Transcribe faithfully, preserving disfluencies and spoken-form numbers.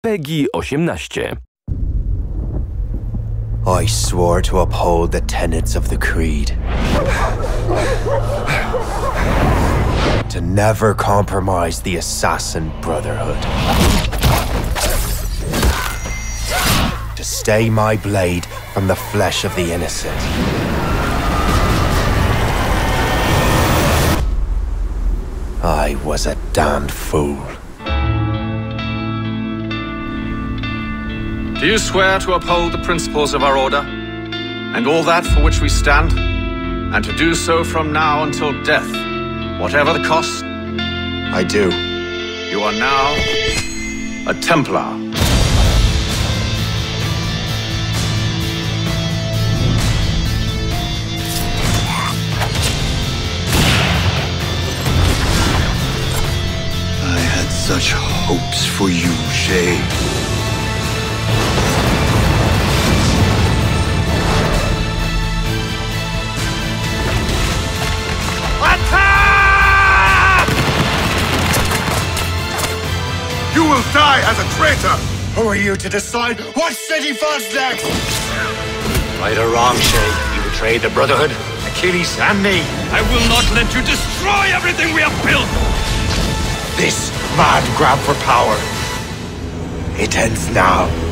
Peggy eighteen. I swore to uphold the tenets of the creed. To never compromise the assassin brotherhood. To stay my blade from the flesh of the innocent. I was a damned fool. Do you swear to uphold the principles of our order, and all that for which we stand, and to do so from now until death, whatever the cost? I do. You are now a Templar. I had such hopes for you, Shay. You will die as a traitor! Who are you to decide what city falls next? Right or wrong, Shay, you betrayed the Brotherhood, Achilles, and me. I will not let you destroy everything we have built! This mad grab for power, it ends now.